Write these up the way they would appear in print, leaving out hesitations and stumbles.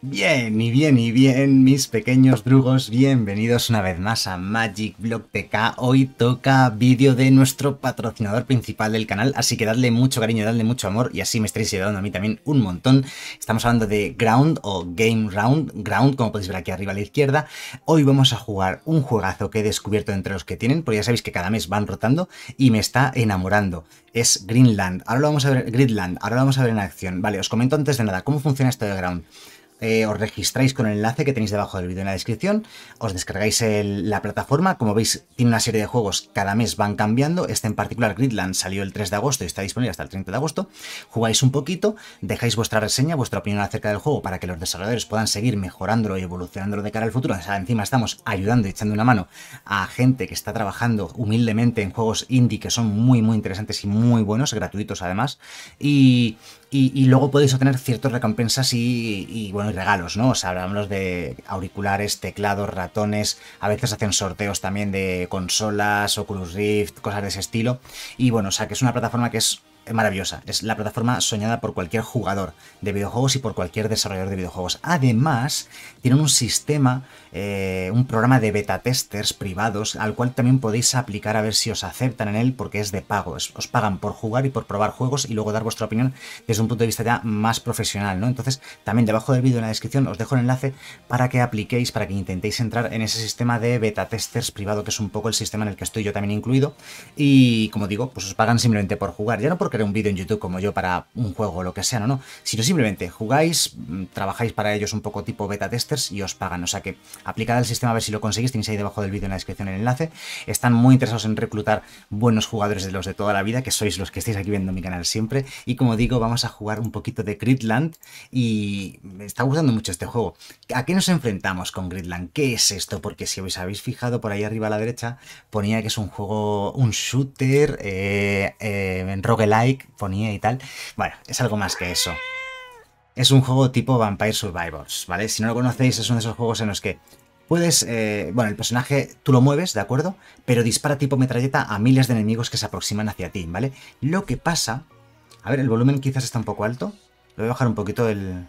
Bien, y bien, y bien, mis pequeños drugos, bienvenidos una vez más a MagicBlogTK. Hoy toca vídeo de nuestro patrocinador principal del canal, así que dadle mucho cariño, dadle mucho amor, y así me estaréis ayudando a mí también un montón. Estamos hablando de Ground o GameRound, como podéis ver aquí arriba a la izquierda. Hoy vamos a jugar un juegazo que he descubierto entre los que tienen, porque ya sabéis que cada mes van rotando, y me está enamorando. Es Greenland. Ahora lo vamos a ver, Gridland, ahora lo vamos a ver en acción. Vale, os comento antes de nada cómo funciona esto de Ground. Os registráis con el enlace que tenéis debajo del vídeo en la descripción, os descargáis la plataforma. Como veis, tiene una serie de juegos, cada mes van cambiando. Este en particular, Gridland, salió el 3 de agosto y está disponible hasta el 30 de agosto. Jugáis un poquito, dejáis vuestra reseña, vuestra opinión acerca del juego para que los desarrolladores puedan seguir mejorándolo y evolucionándolo de cara al futuro. O sea, encima estamos ayudando y echando una mano a gente que está trabajando humildemente en juegos indie que son muy muy interesantes y muy buenos, gratuitos además, y luego podéis obtener ciertas recompensas y bueno, y regalos, ¿no? O sea, hablamos de auriculares, teclados, ratones, a veces hacen sorteos también de consolas, Oculus Rift, cosas de ese estilo. Y bueno, o sea, que es una plataforma que es maravillosa, es la plataforma soñada por cualquier jugador de videojuegos y por cualquier desarrollador de videojuegos. Además, tienen un sistema, un programa de beta testers privados al cual también podéis aplicar a ver si os aceptan en él, porque es de pago, os pagan por jugar y por probar juegos y luego dar vuestra opinión desde un punto de vista ya más profesional, ¿no? Entonces, también debajo del vídeo en la descripción os dejo el enlace para que apliquéis, para que intentéis entrar en ese sistema de beta testers privado, que es un poco el sistema en el que estoy yo también incluido, y como digo, pues os pagan simplemente por jugar, ya no porque un vídeo en YouTube como yo para un juego o lo que sea, no, sino simplemente jugáis, trabajáis para ellos un poco tipo beta testers y os pagan. O sea que aplicad el sistema a ver si lo conseguís, tenéis ahí debajo del vídeo en la descripción el enlace. Están muy interesados en reclutar buenos jugadores, de los de toda la vida, que sois los que estáis aquí viendo mi canal siempre, y como digo, vamos a jugar un poquito de Gridland y me está gustando mucho este juego. ¿A qué nos enfrentamos con Gridland? ¿Qué es esto? Porque si os habéis fijado por ahí arriba a la derecha ponía que es un juego, un shooter en roguelike ponía y tal. Bueno, es algo más que eso. Es un juego tipo Vampire Survivors, ¿vale? Si no lo conocéis, es uno de esos juegos en los que puedes, bueno, el personaje tú lo mueves, ¿de acuerdo? Pero dispara tipo metralleta a miles de enemigos que se aproximan hacia ti, ¿vale? Lo que pasa, a ver, el volumen quizás está un poco alto, lo voy a bajar un poquito el...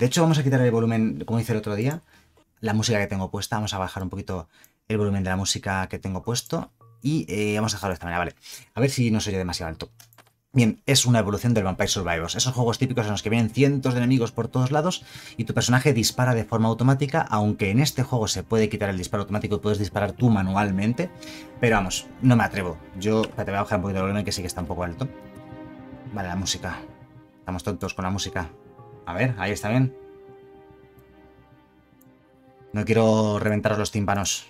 De hecho, vamos a quitar el volumen, como hice el otro día, la música que tengo puesta. Vamos a bajar un poquito el volumen de la música que tengo puesto. Y vamos a dejarlo de esta manera, vale. A ver si no se oye demasiado alto. Bien, es una evolución del Vampire Survivors. Esos juegos típicos en los que vienen cientos de enemigos por todos lados y tu personaje dispara de forma automática, aunque en este juego se puede quitar el disparo automático y puedes disparar tú manualmente. Pero vamos, no me atrevo. Yo te voy a bajar un poquito el volumen, que sí que está un poco alto. Vale, la música. Estamos tontos con la música. A ver, ahí está bien. No quiero reventaros los tímpanos.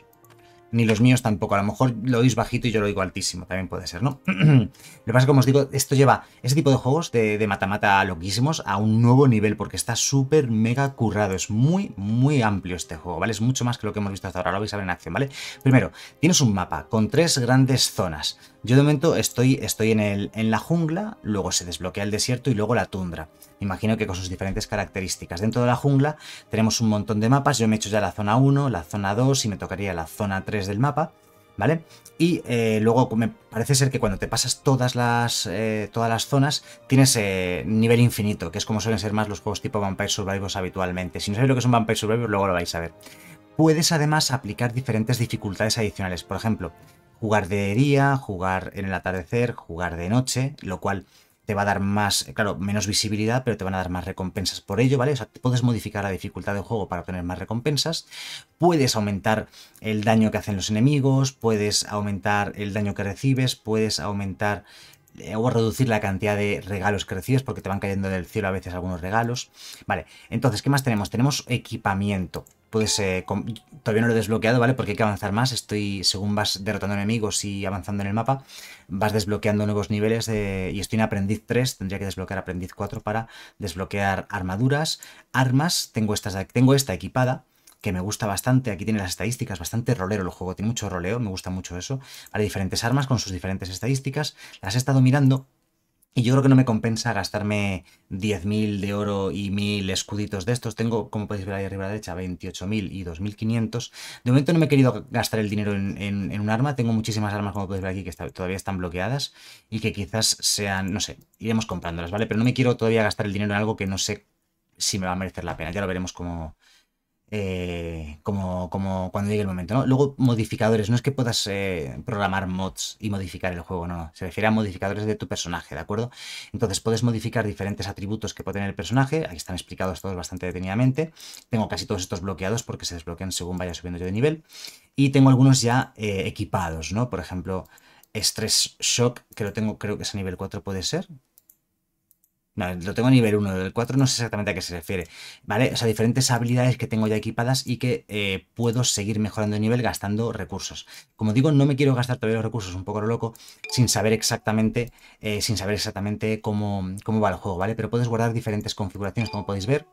Ni los míos tampoco, a lo mejor lo oís bajito y yo lo oigo altísimo, también puede ser, ¿no? Lo que pasa es que, como os digo, esto lleva ese tipo de juegos de mata-mata loquísimos a un nuevo nivel, porque está súper mega currado, es muy, muy amplio este juego, ¿vale? Es mucho más que lo que hemos visto hasta ahora, lo vais a ver en acción, ¿vale? Primero, tienes un mapa con tres grandes zonas. Yo de momento estoy en la jungla, luego se desbloquea el desierto y luego la tundra. Imagino que con sus diferentes características. Dentro de la jungla tenemos un montón de mapas, yo me he hecho ya la zona 1, la zona 2 y me tocaría la zona 3 del mapa, ¿vale? Y luego me parece ser que cuando te pasas todas las zonas tienes nivel infinito, que es como suelen ser más los juegos tipo Vampire Survivors habitualmente. Si no sabéis lo que es un Vampire Survivor, luego lo vais a ver. Puedes además aplicar diferentes dificultades adicionales, por ejemplo... jugar de día, jugar en el atardecer, jugar de noche, lo cual te va a dar más, claro, menos visibilidad, pero te van a dar más recompensas por ello, ¿vale? O sea, puedes modificar la dificultad del juego para obtener más recompensas, puedes aumentar el daño que hacen los enemigos, puedes aumentar el daño que recibes, puedes aumentar o reducir la cantidad de regalos que recibes, porque te van cayendo del cielo a veces algunos regalos, ¿vale? Entonces, ¿qué más tenemos? Tenemos equipamiento. Puedes, todavía no lo he desbloqueado, ¿vale? Porque hay que avanzar más. Según vas derrotando enemigos y avanzando en el mapa, vas desbloqueando nuevos niveles y estoy en Aprendiz 3, tendría que desbloquear Aprendiz 4 para desbloquear armaduras, armas. Tengo esta equipada, que me gusta bastante. Aquí tiene las estadísticas, bastante rolero el juego, tiene mucho roleo, me gusta mucho eso. Vale, diferentes armas con sus diferentes estadísticas, las he estado mirando. Y yo creo que no me compensa gastarme 10.000 de oro y 1.000 escuditos de estos. Tengo, como podéis ver ahí arriba a la derecha, 28.000 y 2.500. De momento no me he querido gastar el dinero en un arma. Tengo muchísimas armas, como podéis ver aquí, que todavía están bloqueadas y que quizás sean, no sé, iremos comprándolas, ¿vale? Pero no me quiero todavía gastar el dinero en algo que no sé si me va a merecer la pena. Ya lo veremos como, cuando llegue el momento, ¿no? Luego, modificadores. No es que puedas programar mods y modificar el juego, no, no. Se refiere a modificadores de tu personaje, ¿de acuerdo? Entonces, puedes modificar diferentes atributos que puede tener el personaje. Aquí están explicados todos bastante detenidamente. Tengo casi todos estos bloqueados porque se desbloquean según vaya subiendo yo de nivel. Y tengo algunos ya equipados, ¿no? Por ejemplo, Stress Shock, que lo tengo, creo que es a nivel 4, ¿puede ser? No, lo tengo a nivel 1, del 4 no sé exactamente a qué se refiere, ¿vale? O sea, diferentes habilidades que tengo ya equipadas y que puedo seguir mejorando el nivel gastando recursos. Como digo, no me quiero gastar todavía los recursos un poco lo loco sin saber exactamente, cómo va el juego, ¿vale? Pero puedes guardar diferentes configuraciones, como podéis ver.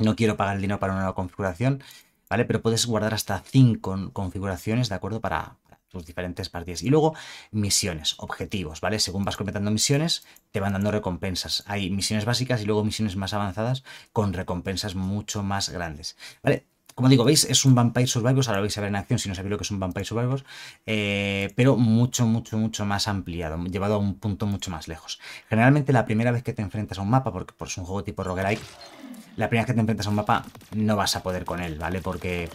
No quiero pagar el dinero para una nueva configuración, ¿vale? Pero puedes guardar hasta 5 configuraciones, ¿de acuerdo? Para tus diferentes partidas. Y luego misiones, objetivos, ¿vale? Según vas completando misiones, te van dando recompensas. Hay misiones básicas y luego misiones más avanzadas con recompensas mucho más grandes, ¿vale? Como digo, ¿veis? Es un Vampire Survivors, ahora lo vais a ver en acción si no sabéis lo que es un Vampire Survivors, pero mucho más ampliado, llevado a un punto mucho más lejos. Generalmente la primera vez que te enfrentas a un mapa, porque es un juego tipo roguelike, la primera vez que te enfrentas a un mapa no vas a poder con él, ¿vale? Porque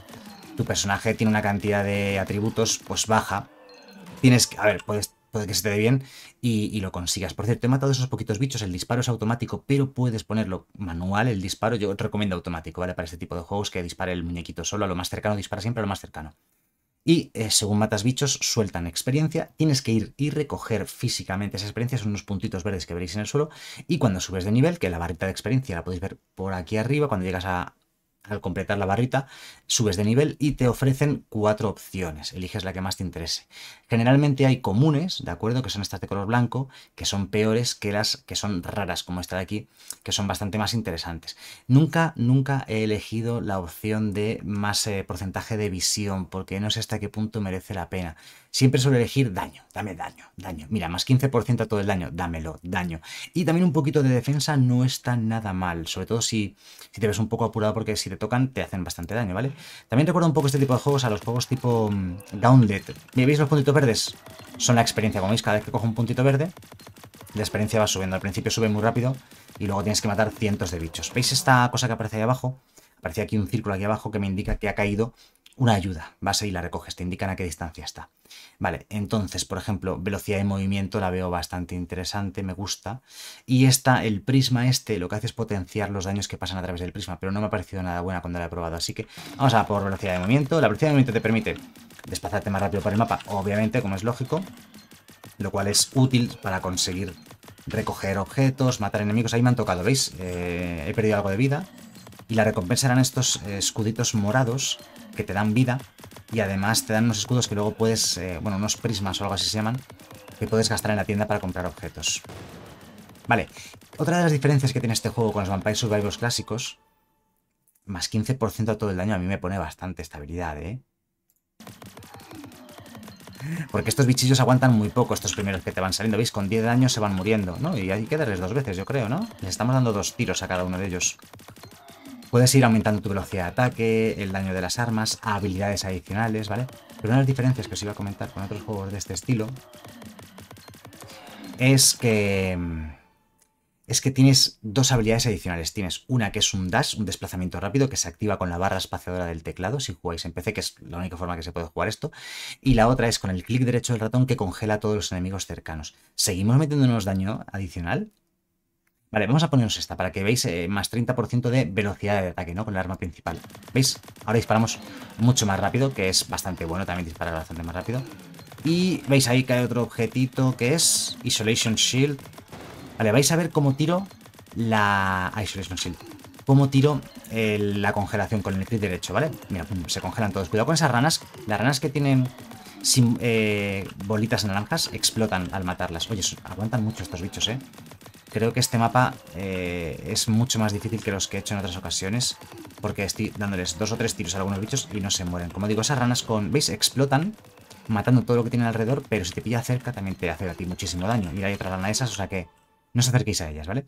tu personaje tiene una cantidad de atributos pues baja. Tienes que, a ver, puede que se te dé bien y lo consigas. Por cierto, he matado esos poquitos bichos, el disparo es automático, pero puedes ponerlo manual, el disparo. Yo recomiendo automático, ¿vale? Para este tipo de juegos que dispare el muñequito solo a lo más cercano, dispara siempre a lo más cercano. Y según matas bichos, sueltan experiencia. Tienes que ir y recoger físicamente esa experiencia. Son unos puntitos verdes que veréis en el suelo. Y cuando subes de nivel, que la barrita de experiencia la podéis ver por aquí arriba, cuando llegas al completar la barrita, subes de nivel y te ofrecen 4 opciones. Eliges la que más te interese. Generalmente hay comunes, ¿de acuerdo? Que son estas de color blanco, que son peores que las que son raras, como esta de aquí, que son bastante más interesantes. Nunca he elegido la opción de más porcentaje de visión, porque no sé hasta qué punto merece la pena. Siempre suelo elegir daño, dame daño. Mira, más 15% a todo el daño, dámelo, daño. Y también un poquito de defensa no está nada mal, sobre todo si te ves un poco apurado, porque si te tocan, te hacen bastante daño, ¿vale? También recuerdo un poco este tipo de juegos a los juegos tipo Gauntlet. ¿Veis los puntitos verdes? Son la experiencia, como veis, cada vez que cojo un puntito verde, la experiencia va subiendo. Al principio sube muy rápido y luego tienes que matar cientos de bichos. ¿Veis esta cosa que aparece ahí abajo? Aparece aquí un círculo aquí abajo que me indica que ha caído una ayuda. Vas ahí y la recoges, te indican a qué distancia está. Vale, entonces, por ejemplo, velocidad de movimiento la veo bastante interesante, me gusta. Y esta, el prisma este, lo que hace es potenciar los daños que pasan a través del prisma, pero no me ha parecido nada buena cuando la he probado. Así que vamos a por velocidad de movimiento. La velocidad de movimiento te permite desplazarte más rápido por el mapa, obviamente, como es lógico, lo cual es útil para conseguir recoger objetos, matar enemigos. Ahí me han tocado, ¿veis? He perdido algo de vida. Y la recompensa eran estos escuditos morados que te dan vida y además te dan unos escudos que luego puedes, bueno, unos prismas o algo así se llaman, que puedes gastar en la tienda para comprar objetos. Vale, otra de las diferencias que tiene este juego con los Vampire Survivors clásicos, más 15% a todo el daño, a mí me pone bastante estabilidad, ¿eh? Porque estos bichillos aguantan muy poco, estos primeros que te van saliendo, ¿veis? Con 10 daños se van muriendo, ¿no? Y hay que darles 2 veces, yo creo, ¿no? Les estamos dando 2 tiros a cada uno de ellos. Puedes ir aumentando tu velocidad de ataque, el daño de las armas, habilidades adicionales, ¿vale? Pero una de las diferencias que os iba a comentar con otros juegos de este estilo es que tienes 2 habilidades adicionales. Tienes una que es un dash, un desplazamiento rápido, que se activa con la barra espaciadora del teclado si jugáis en PC, que es la única forma que se puede jugar esto. Y la otra es con el clic derecho del ratón, que congela a todos los enemigos cercanos. ¿Seguimos metiéndonos daño adicional? Vale, vamos a ponernos esta para que veáis más 30% de velocidad de ataque, ¿no? Con el arma principal. ¿Veis? Ahora disparamos mucho más rápido, que es bastante bueno también disparar bastante más rápido. Y veis ahí cae otro objetito que es Isolation Shield. Vale, vais a ver cómo tiro la Isolation Shield. Cómo tiro la congelación con el clic derecho, ¿vale? Mira, pum, se congelan todos. Cuidado con esas ranas. Las ranas que tienen bolitas naranjas explotan al matarlas. Oye, aguantan mucho estos bichos, ¿eh? Creo que este mapa es mucho más difícil que los que he hecho en otras ocasiones, porque estoy dándoles 2 o 3 tiros a algunos bichos y no se mueren. Como digo, esas ranas ¿veis? Explotan, matando todo lo que tienen alrededor, pero si te pilla cerca también te hace a ti muchísimo daño. Mira, hay otra rana de esas, o sea que no os acerquéis a ellas, ¿vale?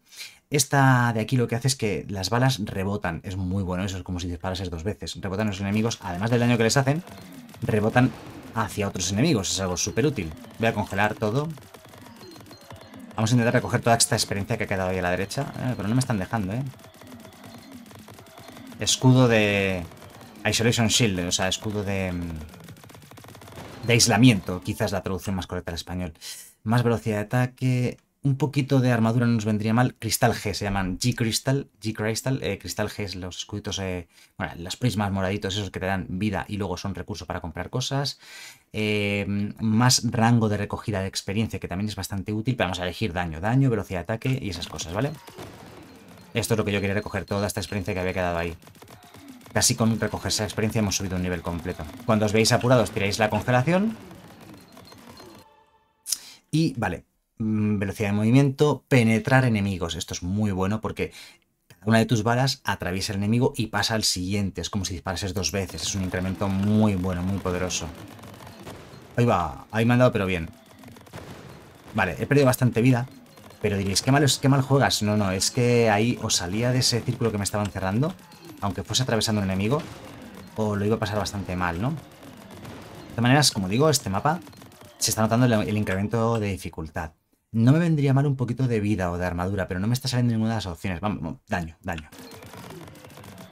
Esta de aquí lo que hace es que las balas rebotan. Es muy bueno eso, es como si disparases 2 veces. Rebotan los enemigos, además del daño que les hacen, rebotan hacia otros enemigos. Es algo súper útil. Voy a congelar todo. Vamos a intentar recoger toda esta experiencia que ha quedado ahí a la derecha. Pero no me están dejando, ¿eh? escudo de Isolation Shield, o sea, escudo de aislamiento, quizás la traducción más correcta al español. Más velocidad de ataque, un poquito de armadura no nos vendría mal. Cristal G, se llaman G-Crystal, Cristal G es los escuditos, bueno, los prismas moraditos esos que te dan vida y luego son recursos para comprar cosas. Más rango de recogida de experiencia, que también es bastante útil, pero vamos a elegir daño, velocidad de ataque y esas cosas, ¿vale? Esto es lo que yo quería recoger, toda esta experiencia que había quedado ahí. Casi con recoger esa experiencia hemos subido un nivel completo. Cuando os veáis apurados tiráis la congelación. Y vale, velocidad de movimiento, penetrar enemigos. Esto es muy bueno porque cada una de tus balas atraviesa el enemigo y pasa al siguiente. Es como si disparases dos veces. Es un incremento muy bueno, muy poderoso. Ahí va, ahí me han dado pero bien. Vale, he perdido bastante vida. Pero diréis, ¿qué mal juegas? No, no, es que ahí o salía de ese círculo que me estaba encerrando, aunque fuese atravesando un enemigo, o lo iba a pasar bastante mal, ¿no? De todas maneras, como digo, este mapa se está notando el incremento de dificultad. No me vendría mal un poquito de vida o de armadura, pero no me está saliendo ninguna de las opciones. Vamos, daño.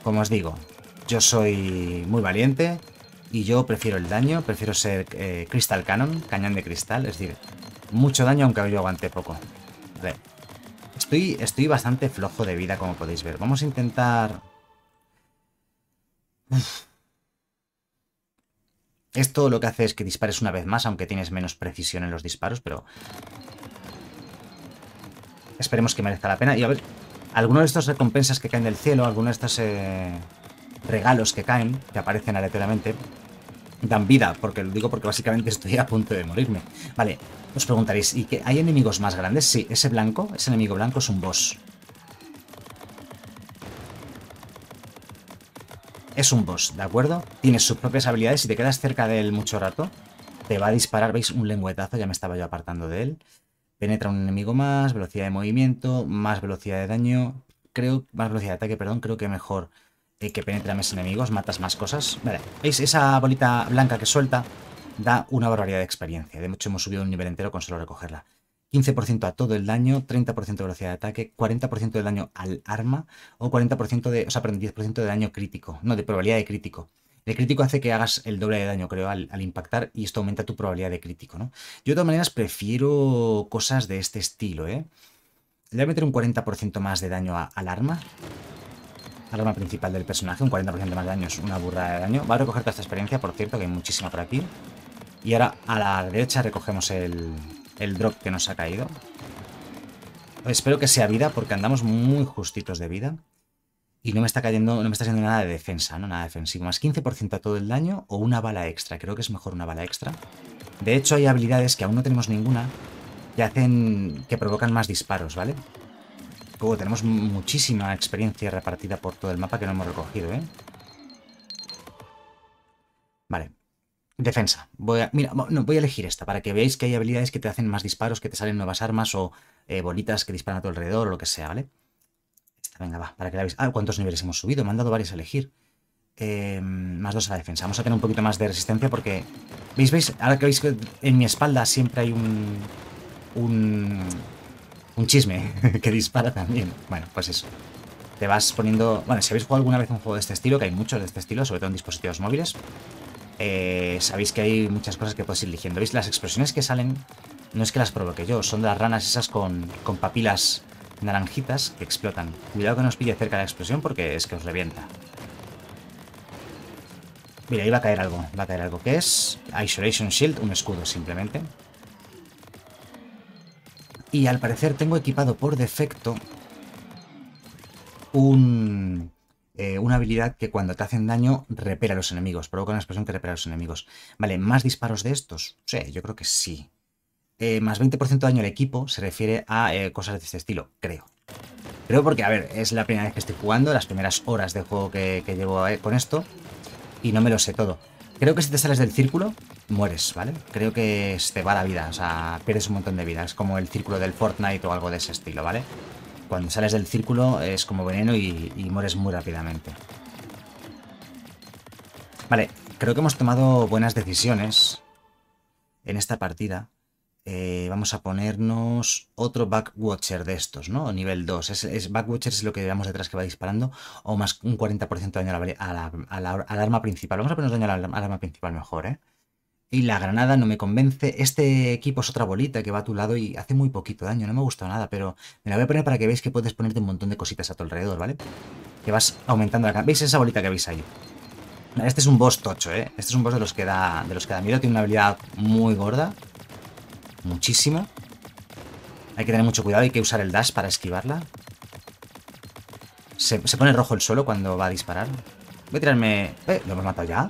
Como os digo, yo soy muy valiente y yo prefiero el daño, prefiero ser Crystal Cannon, cañón de cristal, es decir, mucho daño aunque yo aguante poco. Estoy bastante flojo de vida, como podéis ver. Vamos a intentar... Uf. Esto lo que hace es que dispares una vez más, aunque tienes menos precisión en los disparos, pero... Esperemos que merezca la pena. Y a ver, alguno de estos recompensas que caen del cielo, alguno de estos regalos que caen, que aparecen aleatoriamente, dan vida, porque lo digo porque básicamente estoy a punto de morirme. Vale, os preguntaréis, ¿y qué? ¿Hay enemigos más grandes? Sí, ese enemigo blanco es un boss. Es un boss, ¿de acuerdo? Tienes sus propias habilidades, si te quedas cerca de él mucho rato, te va a disparar, veis, un lengüetazo, ya me estaba yo apartando de él. Penetra un enemigo más, velocidad de movimiento, más velocidad de daño, más velocidad de ataque, perdón, creo que mejor... que penetra más enemigos, matas más cosas. Vale, ¿veis? Esa bolita blanca que suelta da una barbaridad de experiencia. De hecho, hemos subido un nivel entero con solo recogerla. 15% a todo el daño, 30% de velocidad de ataque, 40% de daño al arma o 40% de... O sea, perdón, 10% de daño crítico. No, de probabilidad de crítico. El crítico hace que hagas el doble de daño, creo, al impactar, y esto aumenta tu probabilidad de crítico, ¿no? Yo de todas maneras prefiero cosas de este estilo, ¿eh? Le voy a meter un 40% más de daño al arma. Al arma principal del personaje, un 40% más de daño, es una burrada de daño. Va a recoger toda esta experiencia, por cierto, que hay muchísima por aquí. Y ahora a la derecha recogemos el drop que nos ha caído. Espero que sea vida, porque andamos muy justitos de vida. Y no me está cayendo, no me está haciendo nada de defensa, no nada defensivo. Más 15% a todo el daño o una bala extra. Creo que es mejor una bala extra. De hecho, hay habilidades que aún no tenemos ninguna que hacen que provocan más disparos, ¿vale? Luego tenemos muchísima experiencia repartida por todo el mapa que no hemos recogido, ¿eh? Vale. Defensa. Voy a elegir esta para que veáis que hay habilidades que te hacen más disparos, que te salen nuevas armas o bolitas que disparan a tu alrededor o lo que sea, ¿vale? Esta, venga, va, para que la veáis. Ah, ¿cuántos niveles hemos subido? Me han dado varios a elegir. Más 2 a la defensa. Vamos a tener un poquito más de resistencia porque... ¿Veis? Ahora que veis que en mi espalda siempre hay un chisme que dispara también. Bueno, pues eso. Te vas poniendo... Bueno, si habéis jugado alguna vez un juego de este estilo, que hay muchos de este estilo, sobre todo en dispositivos móviles, sabéis que hay muchas cosas que podéis ir eligiendo. ¿Veis? Las explosiones que salen no es que las provoque yo, son de las ranas esas con papilas naranjitas que explotan. Cuidado que no os pille cerca de la explosión porque es que os revienta. Mira, ahí va a caer algo que es Isolation Shield, un escudo simplemente. Y al parecer tengo equipado por defecto una habilidad que cuando te hacen daño repela a los enemigos. Provoca una explosión que repela a los enemigos. Vale, ¿más disparos de estos? Sí, yo creo que sí. Más 20% de daño al equipo se refiere a cosas de este estilo, creo. Creo porque, a ver, es la primera vez que estoy jugando, las primeras horas de juego que llevo con esto. Y no me lo sé todo. Creo que si te sales del círculo, mueres, ¿vale? Creo que te va la vida, o sea, pierdes un montón de vida. Es como el círculo del Fortnite o algo de ese estilo, ¿vale? Cuando sales del círculo es como veneno y mueres muy rápidamente. Vale, creo que hemos tomado buenas decisiones en esta partida. Vamos a ponernos otro Backwatcher de estos, ¿no? Nivel 2. Backwatcher es lo que veamos detrás que va disparando, o más un 40% de daño al arma principal. Vamos a ponernos daño al arma principal mejor, ¿eh? Y la granada no me convence. Este equipo es otra bolita que va a tu lado y hace muy poquito daño. No me ha gustado nada, pero me la voy a poner para que veáis que puedes ponerte un montón de cositas a tu alrededor, ¿vale? Que vas aumentando la... ¿Veis esa bolita que veis ahí? Este es un boss tocho, ¿eh? Este es un boss de los que da miedo. Tiene una habilidad muy gorda. Muchísimo. Hay que tener mucho cuidado, hay que usar el dash para esquivarla. Se pone rojo el suelo cuando va a disparar. Voy a tirarme... ¿Lo hemos matado ya?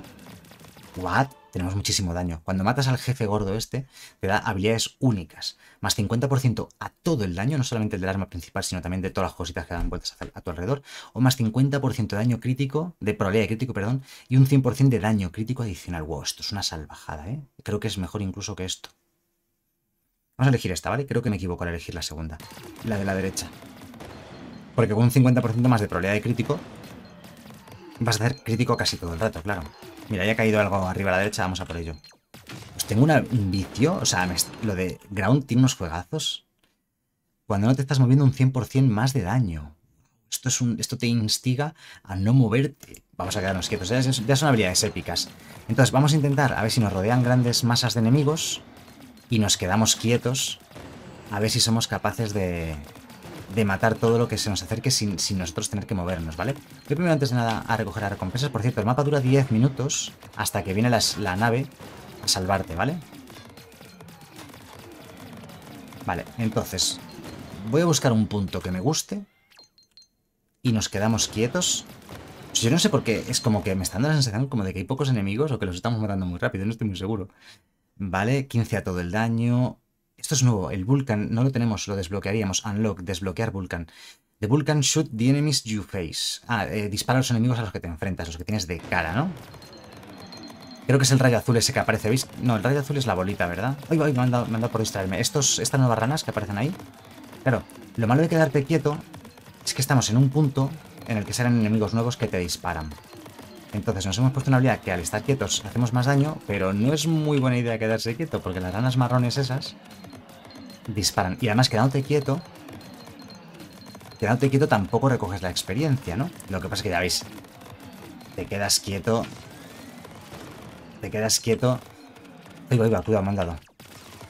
¿What? Tenemos muchísimo daño. Cuando matas al jefe gordo este, te da habilidades únicas. Más 50% a todo el daño, no solamente el del arma principal, sino también de todas las cositas que dan vueltas a tu alrededor. O más 50% de daño crítico, de probabilidad de crítico, perdón, y un 100% de daño crítico adicional. Wow, esto es una salvajada, ¿eh? Creo que es mejor incluso que esto. Vamos a elegir esta, ¿vale? Creo que me equivoco al elegir la segunda. La de la derecha. Porque con un 50% más de probabilidad de crítico, vas a hacer crítico casi todo el rato, claro. Mira, ya ha caído algo arriba a la derecha, vamos a por ello. Pues tengo un vicio, o sea, lo de Ground tiene unos juegazos. Cuando no te estás moviendo un 100% más de daño. Esto te instiga a no moverte. Vamos a quedarnos quietos, ya son habilidades épicas. Entonces vamos a intentar, a ver si nos rodean grandes masas de enemigos... Y nos quedamos quietos a ver si somos capaces de matar todo lo que se nos acerque sin nosotros tener que movernos, ¿vale? Yo primero, antes de nada, a recoger las recompensas. Por cierto, el mapa dura 10 minutos hasta que viene la nave a salvarte, ¿vale? Vale, entonces, voy a buscar un punto que me guste y nos quedamos quietos. Yo no sé por qué, es como que me está dando la sensación como de que hay pocos enemigos o que los estamos matando muy rápido, no estoy muy seguro. Vale, 15 a todo el daño. Esto es nuevo, el Vulcan no lo tenemos, lo desbloquearíamos. Unlock, desbloquear Vulcan. The Vulcan shoot the enemies you face. Dispara a los enemigos a los que te enfrentas, los que tienes de cara, ¿no? Creo que es el rayo azul ese que aparece, ¿veis? No, el rayo azul es la bolita, ¿verdad? Ay, me han dado por distraerme. Estas nuevas ranas que aparecen ahí. Claro, lo malo de quedarte quieto es que estamos en un punto en el que salen enemigos nuevos que te disparan. Entonces nos hemos puesto una habilidad que al estar quietos hacemos más daño, pero no es muy buena idea quedarse quieto, porque las ranas marrones esas disparan. Y además quedándote quieto tampoco recoges la experiencia, ¿no? Lo que pasa es que ya veis, te quedas quieto... Oiga, cuidado, me han dado.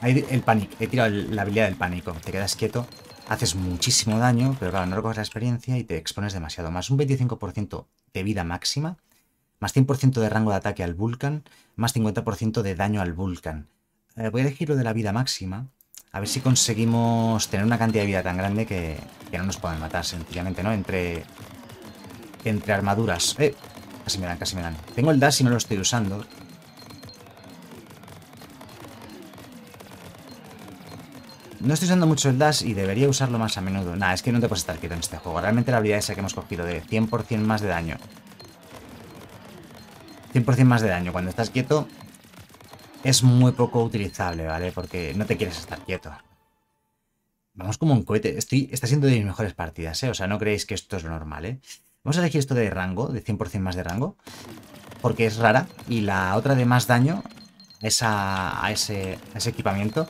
Ahí el pánico, he tirado la habilidad del pánico. Te quedas quieto, haces muchísimo daño, pero claro, no recoges la experiencia y te expones demasiado. Más un 25% de vida máxima, más 100% de rango de ataque al Vulcan, más 50% de daño al Vulcan. Voy a elegir lo de la vida máxima, a ver si conseguimos tener una cantidad de vida tan grande que no nos puedan matar, sencillamente, ¿no? Entre armaduras. Casi me dan. Tengo el dash y no lo estoy usando. No estoy usando mucho el dash y debería usarlo más a menudo. Nah, es que no te puedes estar quieto en este juego. Realmente la habilidad esa que hemos cogido de 100% más de daño. 100% más de daño cuando estás quieto es muy poco utilizable, ¿vale? Porque no te quieres estar quieto. Vamos como un cohete. Está siendo de mis mejores partidas, ¿eh? O sea, no creéis que esto es lo normal, ¿eh? Vamos a elegir esto de rango, de 100% más de rango, porque es rara. Y la otra de más daño, a ese equipamiento,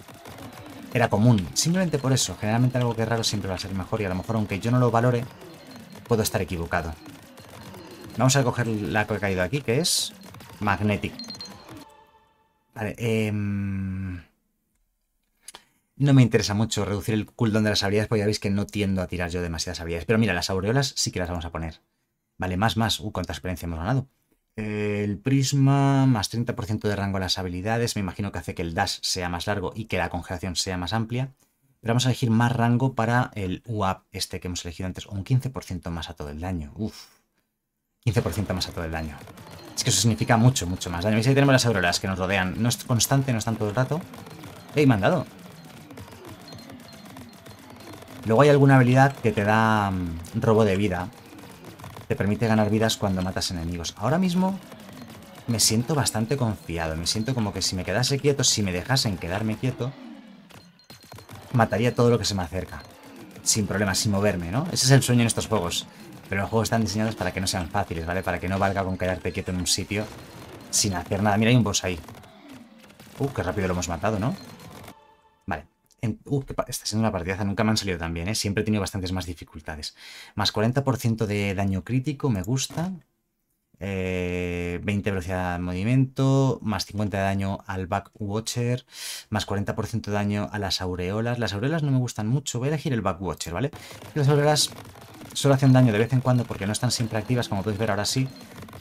era común. Simplemente por eso. Generalmente algo que es raro siempre va a ser mejor. Y a lo mejor, aunque yo no lo valore, puedo estar equivocado. Vamos a coger la que ha caído aquí, que es Magnetic. Vale, no me interesa mucho reducir el cooldown de las habilidades, porque ya veis que no tiendo a tirar yo demasiadas habilidades. Pero mira, las aureolas sí que las vamos a poner. Vale, más. Cuánta experiencia hemos ganado. El prisma, más 30% de rango a las habilidades. Me imagino que hace que el dash sea más largo y que la congelación sea más amplia. Pero vamos a elegir más rango para el UAP este que hemos elegido antes. Un 15% más a todo el daño. Uf. 15% más a todo el daño. Es que eso significa mucho, mucho más daño. ¿Veis? Ahí tenemos las auroras que nos rodean. No es constante, no están todo el rato. ¡Ey, me han dado! Luego hay alguna habilidad que te da robo de vida. Te permite ganar vidas cuando matas enemigos. Ahora mismo me siento bastante confiado. Me siento como que si me quedase quieto, si me dejasen quedarme quieto, mataría todo lo que se me acerca. Sin problema, sin moverme, ¿no? Ese es el sueño en estos juegos. Pero los juegos están diseñados para que no sean fáciles, ¿vale? Para que no valga con quedarte quieto en un sitio sin hacer nada. Mira, hay un boss ahí. Qué rápido lo hemos matado, ¿no? Vale, Está siendo una partidaza, nunca me han salido tan bien, ¿eh? Siempre he tenido bastantes más dificultades. Más 40% de daño crítico, me gusta. 20 velocidad de movimiento, más 50 de daño al Backwatcher, más 40% de daño a las aureolas. Las aureolas no me gustan mucho, voy a elegir el Backwatcher, ¿vale? Las aureolas solo hacen daño de vez en cuando porque no están siempre activas, como podéis ver ahora sí,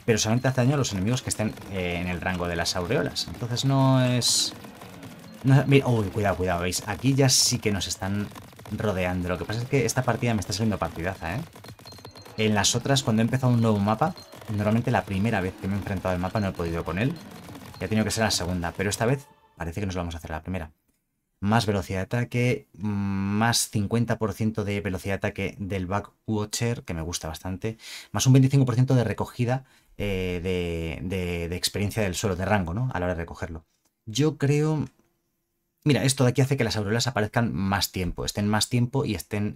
pero solamente hace daño a los enemigos que estén en el rango de las aureolas. Entonces no es... No, mira, uy, cuidado, cuidado, veis, aquí ya sí que nos están rodeando. Lo que pasa es que esta partida me está saliendo partidaza, ¿eh? En las otras, cuando he empezado un nuevo mapa, normalmente la primera vez que me he enfrentado al mapa no he podido con él. Ya ha tenido que ser la segunda, pero esta vez parece que nos vamos a hacer la primera. Más velocidad de ataque, más 50% de velocidad de ataque del Backwatcher, que me gusta bastante, más un 25% de recogida de experiencia del suelo, de rango, ¿no? A la hora de recogerlo. Yo creo... Mira, esto de aquí hace que las aureolas aparezcan más tiempo, estén más tiempo y estén...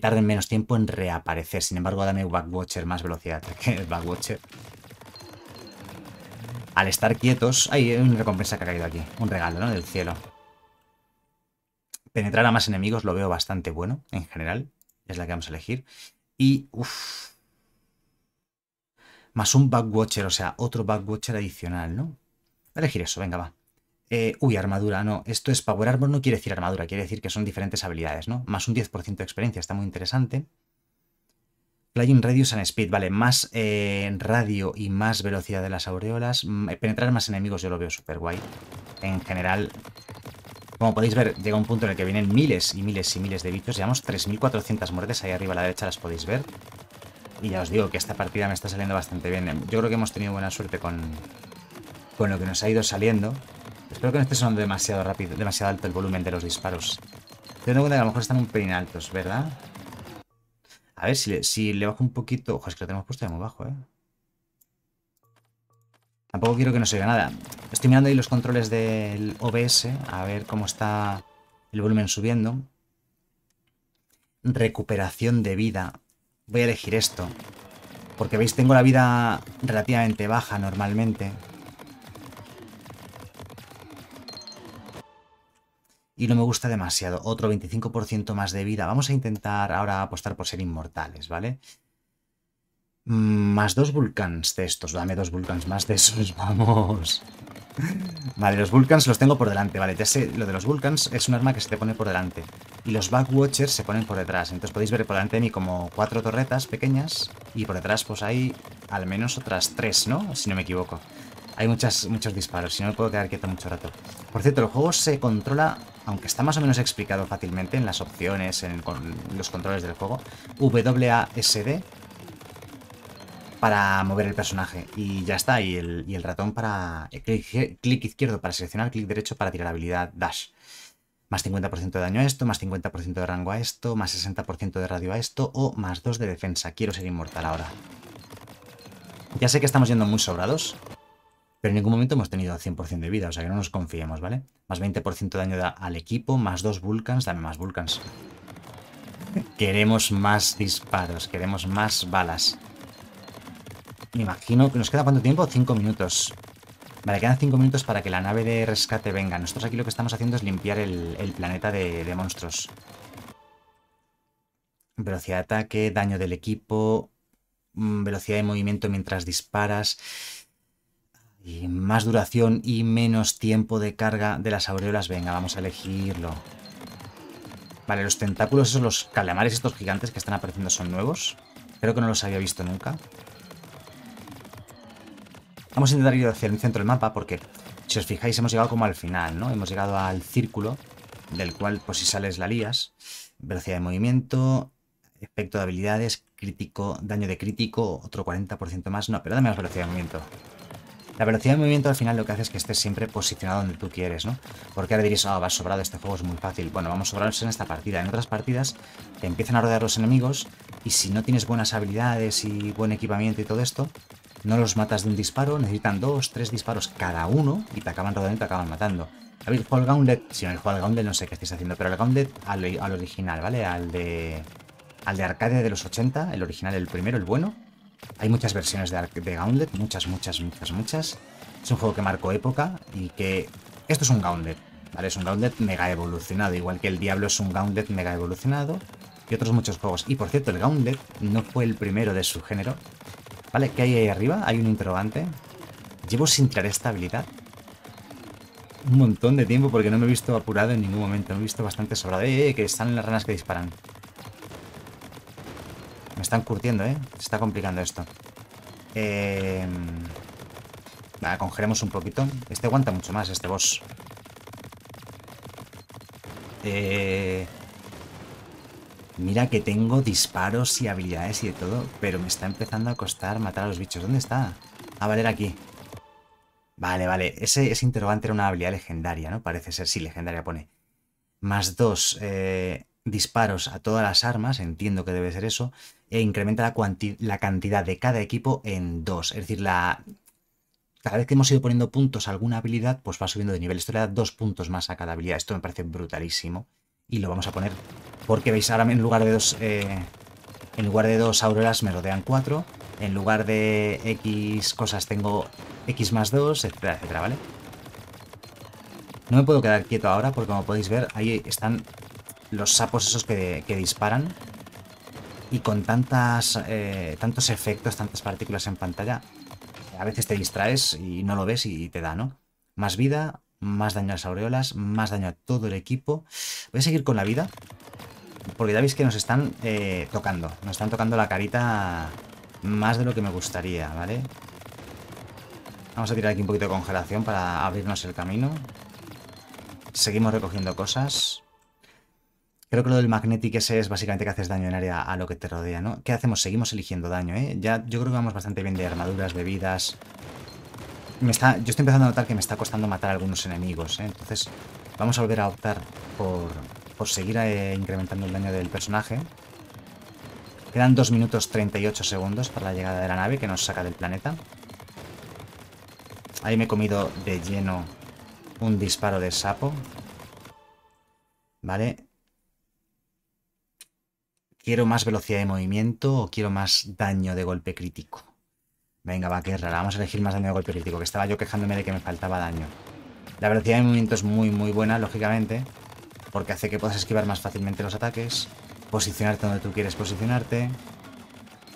tarden menos tiempo en reaparecer. Sin embargo, dame Backwatcher más velocidad que el Backwatcher. Al estar quietos... Hay una recompensa que ha caído aquí. Un regalo, ¿no? Del cielo. Penetrar a más enemigos lo veo bastante bueno, en general. Es la que vamos a elegir. Y... Uff. Más un Backwatcher, o sea, otro Backwatcher adicional, ¿no? Voy a elegir eso, venga, va. Uy, armadura, no, esto es Power Armor, no quiere decir armadura, quiere decir que son diferentes habilidades, ¿no? Más un 10% de experiencia, está muy interesante. Flying Radius and Speed, vale, más radio y más velocidad de las aureolas. Penetrar más enemigos yo lo veo súper guay. En general, como podéis ver, llega un punto en el que vienen miles y miles y miles de bichos. Llevamos 3.400 muertes, ahí arriba a la derecha las podéis ver. Y ya os digo que esta partida me está saliendo bastante bien. Yo creo que hemos tenido buena suerte con lo que nos ha ido saliendo. Espero que no esté sonando demasiado rápido, demasiado alto el volumen de los disparos. Teniendo en cuenta que a lo mejor están un pelín altos, ¿verdad? A ver si le bajo un poquito... Ojo, es que lo tenemos puesto de muy bajo, ¿eh? Tampoco quiero que no se oiga nada. Estoy mirando ahí los controles del OBS, a ver cómo está el volumen subiendo. Recuperación de vida. Voy a elegir esto. Porque veis, tengo la vida relativamente baja normalmente. Y no me gusta demasiado. Otro 25% más de vida. Vamos a intentar ahora apostar por ser inmortales, ¿vale? Más 2 Vulcans de estos. Dame 2 Vulcans más de esos, vamos. Vale, los Vulcans los tengo por delante, ¿vale? Ya sé, lo de los Vulcans es un arma que se te pone por delante. Y los Backwatchers se ponen por detrás. Entonces podéis ver por delante de mí como 4 torretas pequeñas. Y por detrás pues hay al menos otras 3, ¿no? Si no me equivoco. Hay muchos disparos, si no me puedo quedar quieto mucho rato. Por cierto, el juego se controla, aunque está más o menos explicado fácilmente en las opciones, con los controles del juego, WASD para mover el personaje. Y ya está, y el ratón para... clic izquierdo para seleccionar, clic derecho para tirar habilidad Dash. Más 50% de daño a esto, más 50% de rango a esto, más 60% de radio a esto, o más 2 de defensa. Quiero ser inmortal ahora. Ya sé que estamos yendo muy sobrados. Pero en ningún momento hemos tenido 100% de vida, o sea que no nos confiemos, ¿vale? Más 20% de daño al equipo, más 2 Vulcans, dame más Vulcans. Queremos más disparos, queremos más balas. Me imagino que nos queda ¿cuánto tiempo? 5 minutos. Vale, quedan 5 minutos para que la nave de rescate venga. Nosotros aquí lo que estamos haciendo es limpiar el planeta de monstruos. Velocidad de ataque, daño del equipo, velocidad de movimiento mientras disparas... Y más duración y menos tiempo de carga de las aureolas. Venga, vamos a elegirlo. Vale, los tentáculos, esos, los calamares estos gigantes que están apareciendo son nuevos. Creo que no los había visto nunca. Vamos a intentar ir hacia el centro del mapa porque, si os fijáis, hemos llegado como al final, ¿no? Hemos llegado al círculo, del cual, pues si sales la lías. Velocidad de movimiento, efecto de habilidades, crítico, daño de crítico, otro 40% más. No, pero dame más velocidad de movimiento. La velocidad de movimiento al final lo que hace es que estés siempre posicionado donde tú quieres, ¿no? Porque ahora diréis, ah, vas sobrado, este juego es muy fácil. Bueno, vamos sobrados en esta partida. En otras partidas te empiezan a rodear los enemigos y si no tienes buenas habilidades y buen equipamiento y todo esto, no los matas de un disparo, necesitan 2, 3 disparos cada uno y te acaban rodeando y te acaban matando. ¿Habéis jugado al Gauntlet? Si no habéis jugado al Gauntlet no sé qué estáis haciendo, pero el Gauntlet al original, ¿vale? Al de arcade de los 80, el original, el primero, el bueno. Hay muchas versiones de Gauntlet, muchas. Es un juego que marcó época y que... Esto es un Gauntlet. Vale, es un Gauntlet mega evolucionado, igual que el Diablo es un Gauntlet mega evolucionado y otros muchos juegos. Y por cierto, el Gauntlet no fue el primero de su género. Vale, ¿qué hay ahí arriba? Hay un interrogante. ¿Llevo sin crear esta habilidad? Un montón de tiempo porque no me he visto apurado en ningún momento. Me he visto bastante sobrado. Que están las ranas que disparan. Me están curtiendo, Se está complicando esto. Nada, congelemos un poquito. Este aguanta mucho más, este boss. Mira que tengo disparos y habilidades y de todo, pero me está empezando a costar matar a los bichos. ¿Dónde está? Ah, vale, era aquí. Vale. Ese interrogante era una habilidad legendaria, ¿no? Parece ser, sí, legendaria pone. +2 disparos a todas las armas, entiendo que debe ser eso, e incrementa la cantidad de cada equipo en 2. Es decir, cada vez que hemos ido poniendo puntos a alguna habilidad, pues va subiendo de nivel. Esto le da 2 puntos más a cada habilidad. Esto me parece brutalísimo. Y lo vamos a poner porque, veis, ahora en lugar de dos auroras me rodean 4. En lugar de X cosas tengo X +2, etcétera, etcétera, ¿vale? No me puedo quedar quieto ahora porque, como podéis ver, ahí están los sapos esos que disparan. Y con tantos efectos, tantas partículas en pantalla, a veces te distraes y no lo ves y te da, ¿no? Más vida, más daño a las aureolas, más daño a todo el equipo. Voy a seguir con la vida, porque ya veis que nos están tocando. Nos están tocando la carita más de lo que me gustaría, ¿vale? Vamos a tirar aquí un poquito de congelación para abrirnos el camino. Seguimos recogiendo cosas. Creo que lo del Magnetic ese es básicamente que haces daño en área a lo que te rodea, ¿no? ¿Qué hacemos? Seguimos eligiendo daño, ¿eh? Ya, yo creo que vamos bastante bien de armaduras, bebidas. Yo estoy empezando a notar que me está costando matar a algunos enemigos, ¿eh? Entonces vamos a volver a optar por seguir incrementando el daño del personaje. Quedan 2 minutos 38 segundos para la llegada de la nave que nos saca del planeta. Ahí me he comido de lleno un disparo de sapo. Vale. ¿Quiero más velocidad de movimiento o quiero más daño de golpe crítico? Venga, va, qué rara. Vamos a elegir más daño de golpe crítico, que estaba yo quejándome de que me faltaba daño. La velocidad de movimiento es muy, muy buena, lógicamente, porque hace que puedas esquivar más fácilmente los ataques, posicionarte donde tú quieres posicionarte.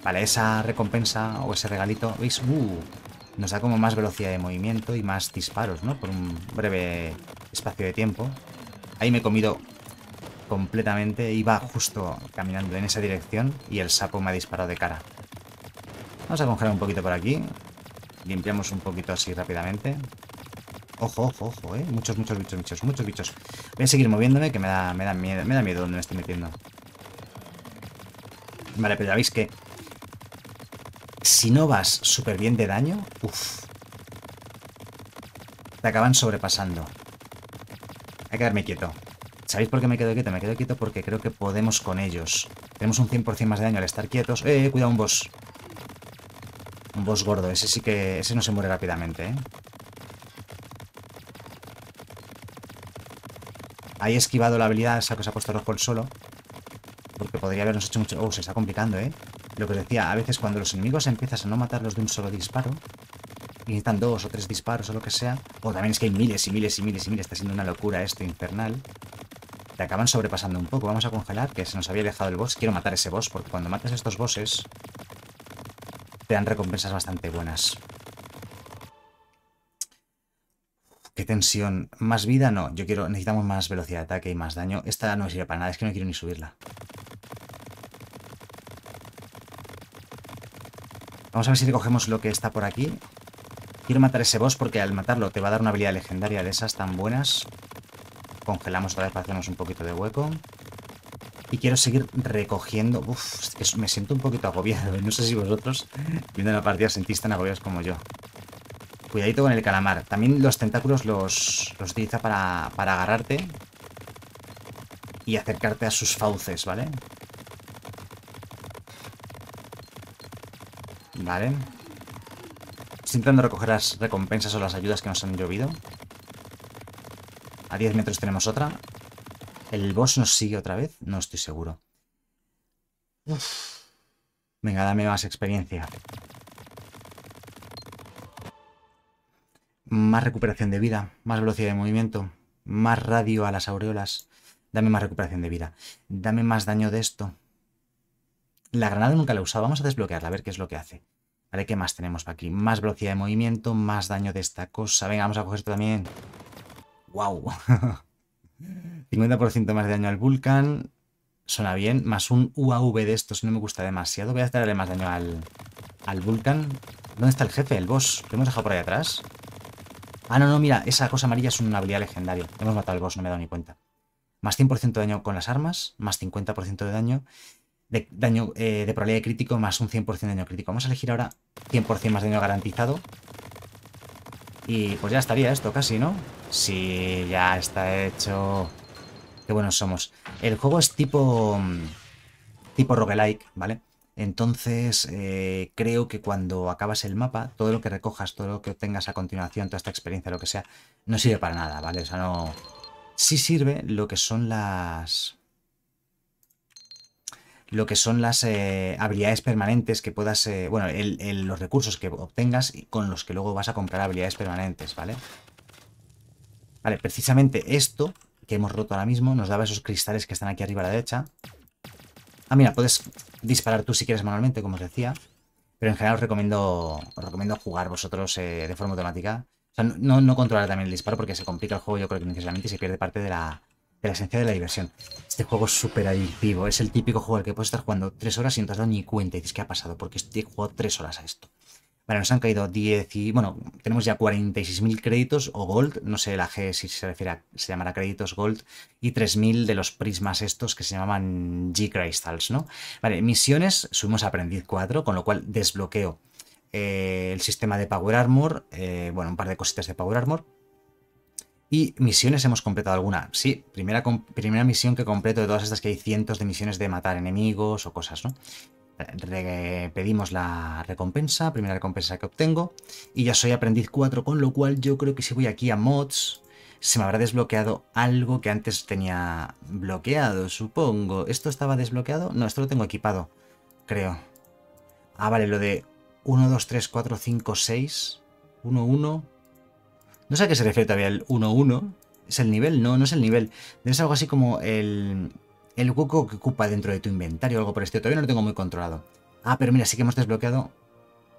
Vale, esa recompensa o ese regalito, ¿veis? Nos da como más velocidad de movimiento y más disparos, ¿no? Por un breve espacio de tiempo. Ahí me he comido completamente, iba justo caminando en esa dirección y el sapo me ha disparado de cara. Vamos a congelar un poquito por aquí, limpiamos un poquito así rápidamente. Ojo, muchos bichos. Voy a seguir moviéndome que me da miedo donde me estoy metiendo. Vale, pero ya veis que si no vas súper bien de daño, te acaban sobrepasando. Hay que quedarme quieto. ¿Sabéis por qué me quedo quieto? Me quedo quieto porque creo que podemos con ellos. Tenemos un 100% más de daño al estar quietos. Cuidado, un boss. Un boss gordo. Ese sí que... Ese no se muere rápidamente, Ahí he esquivado la habilidad esa que os ha puesto rojo el solo. Porque podría habernos hecho mucho... se está complicando, Lo que os decía, a veces cuando los enemigos empiezas a no matarlos de un solo disparo, y necesitan 2 o 3 disparos o lo que sea. O también es que hay miles. Está siendo una locura esto infernal. Te acaban sobrepasando un poco. Vamos a congelar, que se nos había alejado el boss. Quiero matar ese boss, porque cuando matas estos bosses te dan recompensas bastante buenas. Qué tensión. Más vida no. Necesitamos más velocidad de ataque y más daño. Esta no me sirve para nada. Es que no quiero ni subirla. Vamos a ver si recogemos lo que está por aquí. Quiero matar ese boss porque al matarlo te va a dar una habilidad legendaria de esas tan buenas. Congelamos otra vez para hacernos un poquito de hueco. Y quiero seguir recogiendo... me siento un poquito agobiado. No sé si vosotros, viendo la partida, os sentís tan agobiados como yo. Cuidadito con el calamar. También los tentáculos los utiliza para agarrarte y acercarte a sus fauces, ¿vale? Vale. Estoy intentando recoger las recompensas o las ayudas que nos han llovido. A 10 metros tenemos otra. ¿El boss nos sigue otra vez? No estoy seguro. Venga, dame más experiencia. Más recuperación de vida. Más velocidad de movimiento. Más radio a las aureolas. Dame más recuperación de vida. Dame más daño de esto. La granada nunca la he usado. Vamos a desbloquearla, a ver qué es lo que hace. Vale, ¿qué más tenemos para aquí? Más velocidad de movimiento, más daño de esta cosa. Venga, vamos a coger esto también. ¡Wow! 50% más de daño al Vulcan. Suena bien. Más un UAV de estos. No me gusta demasiado. Voy a darle más daño al Vulcan. ¿Dónde está el jefe? El boss. ¿Lo hemos dejado por ahí atrás? Ah, no, no, mira. Esa cosa amarilla es una habilidad legendaria. Hemos matado al boss, no me he dado ni cuenta. Más 100% de daño con las armas. Más 50% de daño. De probabilidad de crítico, más un 100% de daño crítico. Vamos a elegir ahora 100% más daño garantizado. Y pues ya estaría esto casi, ¿no? Sí, ya está hecho. Qué buenos somos. El juego es tipo roguelike, ¿vale? Entonces creo que cuando acabas el mapa, todo lo que recojas, todo lo que obtengas a continuación, toda esta experiencia, lo que sea, no sirve para nada, ¿vale? O sea, no... Sí sirve lo que son las... lo que son las habilidades permanentes que puedas... bueno, los recursos que obtengas y con los que luego vas a comprar habilidades permanentes, ¿vale? Vale, precisamente esto que hemos roto ahora mismo nos daba esos cristales que están aquí arriba a la derecha. Ah, mira, puedes disparar tú si quieres manualmente, como os decía. Pero en general os recomiendo jugar vosotros de forma automática. O sea, no controlar también el disparo porque se complica el juego, yo creo que necesariamente se pierde parte de la esencia de la diversión. Este juego es súper adictivo. Es el típico juego al que puedes estar jugando 3 horas y no te has dado ni cuenta. Y dices, ¿qué ha pasado? Porque he jugado 3 horas a esto. Vale, nos han caído 10 y... bueno, tenemos ya 46.000 créditos o gold. No sé la G si se refiere a... se llamará créditos gold. Y 3.000 de los prismas estos que se llamaban G-Crystals, ¿no? Vale, misiones. Subimos a Aprendiz 4, con lo cual desbloqueo el sistema de Power Armor. Bueno, un par de cositas de Power Armor. Y misiones, hemos completado alguna. Sí, primera misión que completo de todas estas que hay cientos de misiones de matar enemigos o cosas, ¿no? Pedimos la recompensa, primera recompensa que obtengo. Y ya soy aprendiz 4, con lo cual yo creo que si voy aquí a mods, se me habrá desbloqueado algo que antes tenía bloqueado, supongo. ¿Esto estaba desbloqueado? No, esto lo tengo equipado, creo. Ah, vale, lo de 1, 2, 3, 4, 5, 6, 1, 1... No sé a qué se refiere todavía el 1-1. ¿Es el nivel? No, no es el nivel. Es algo así como el hueco que ocupa dentro de tu inventario o algo por el estilo. Todavía no lo tengo muy controlado. Ah, pero mira, sí que hemos desbloqueado...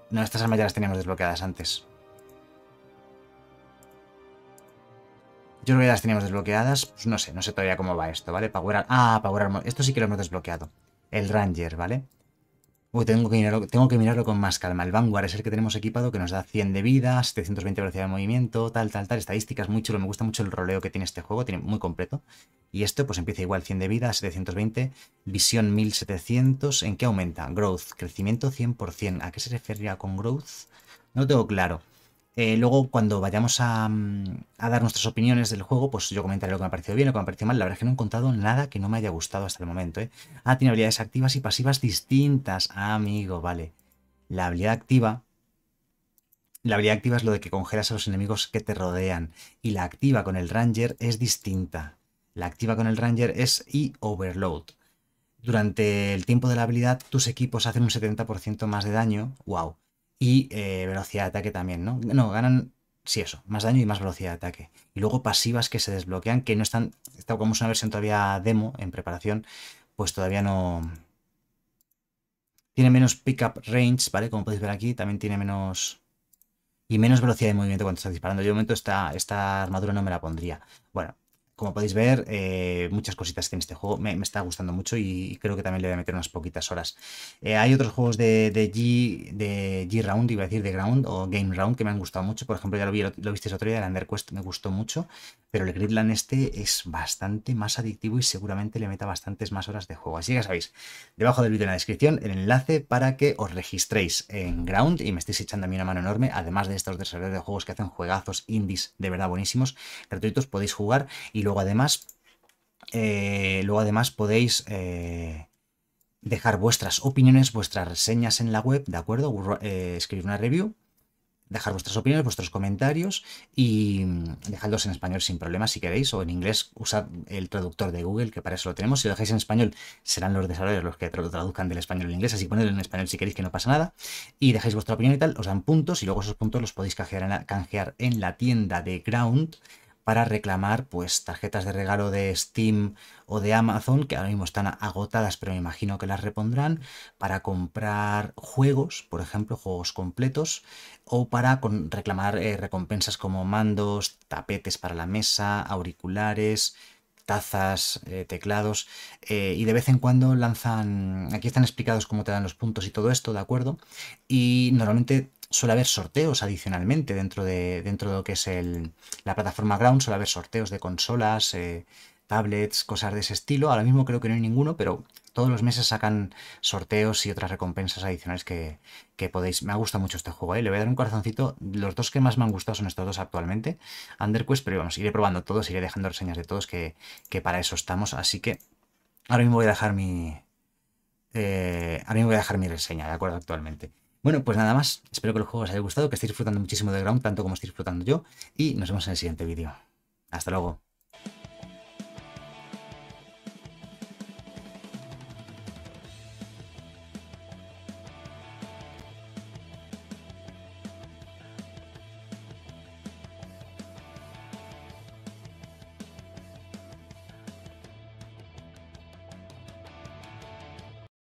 No, estas armas ya las teníamos desbloqueadas antes. Yo creo que ya las teníamos desbloqueadas. Pues no sé todavía cómo va esto, ¿vale? Power Armor. Esto sí que lo hemos desbloqueado. El Ranger, ¿vale? Uy, tengo que mirarlo con más calma. El Vanguard es el que tenemos equipado, que nos da 100 de vida, 720 velocidad de movimiento, tal. Estadísticas, muy chulo. Me gusta mucho el roleo que tiene este juego, tiene muy completo. Y esto pues empieza igual, 100 de vida, 720, visión 1700. ¿En qué aumenta? Growth, crecimiento 100%. ¿A qué se refería con growth? No lo tengo claro. Luego cuando vayamos a dar nuestras opiniones del juego, pues yo comentaré lo que me ha parecido bien, lo que me ha parecido mal. La verdad es que no he encontrado nada que no me haya gustado hasta el momento, ¿eh? Ah, tiene habilidades activas y pasivas distintas. Ah, amigo, vale. La habilidad activa es lo de que congelas a los enemigos que te rodean. Y la activa con el Ranger es distinta. La activa con el Ranger es E-Overload. Durante el tiempo de la habilidad, tus equipos hacen un 70% más de daño. ¡Wow! Y velocidad de ataque también, ¿no? No, ganan, sí, eso, más daño y más velocidad de ataque. Y luego pasivas que se desbloquean, que no están, como es una versión todavía demo, en preparación, pues todavía no... Tiene menos pickup range, ¿vale? Como podéis ver aquí, también tiene menos... Y menos velocidad de movimiento cuando estás disparando. Yo de momento esta armadura no me la pondría. Bueno, como podéis ver, muchas cositas que tiene este juego. Me está gustando mucho y creo que también le voy a meter unas poquitas horas. Hay otros juegos de GameRound o GameRound que me han gustado mucho. Por ejemplo, ya lo visteis otro día, el Underquest me gustó mucho. Pero el Gridland este es bastante más adictivo y seguramente le meta bastantes más horas de juego. Así que ya sabéis, debajo del vídeo en la descripción el enlace para que os registréis en Ground y me estéis echando a mí una mano enorme. Además de estos desarrolladores de juegos que hacen juegazos indies de verdad buenísimos, gratuitos, podéis jugar y luego además podéis dejar vuestras opiniones, vuestras reseñas en la web, ¿de acuerdo? Escribir una review, dejar vuestras opiniones, vuestros comentarios y dejadlos en español sin problema si queréis, o en inglés usad el traductor de Google, que para eso lo tenemos. Si lo dejáis en español serán los desarrolladores los que lo traduzcan del español al inglés, así ponedlo en español si queréis, que no pasa nada. Y dejáis vuestra opinión y tal, os dan puntos y luego esos puntos los podéis canjear en la tienda de Ground, para reclamar pues tarjetas de regalo de Steam o de Amazon, que ahora mismo están agotadas, pero me imagino que las repondrán, para comprar juegos, por ejemplo, juegos completos, o para reclamar recompensas como mandos, tapetes para la mesa, auriculares, tazas, teclados, y de vez en cuando lanzan, aquí están explicados cómo te dan los puntos y todo esto, ¿de acuerdo? Y normalmente suele haber sorteos adicionalmente dentro de lo que es la plataforma Ground, suele haber sorteos de consolas, tablets, cosas de ese estilo. Ahora mismo creo que no hay ninguno, pero todos los meses sacan sorteos y otras recompensas adicionales que podéis. Me ha gustado mucho este juego, ¿eh? Le voy a dar un corazoncito. Los dos que más me han gustado son estos dos actualmente, Underquest, pero vamos, iré probando todos, iré dejando reseñas de todos, que para eso estamos. Así que ahora mismo voy a dejar mi reseña, ¿de acuerdo? Actualmente. Bueno, pues nada más. Espero que el juego os haya gustado, que estéis disfrutando muchísimo de Ground, tanto como estoy disfrutando yo, y nos vemos en el siguiente vídeo. Hasta luego.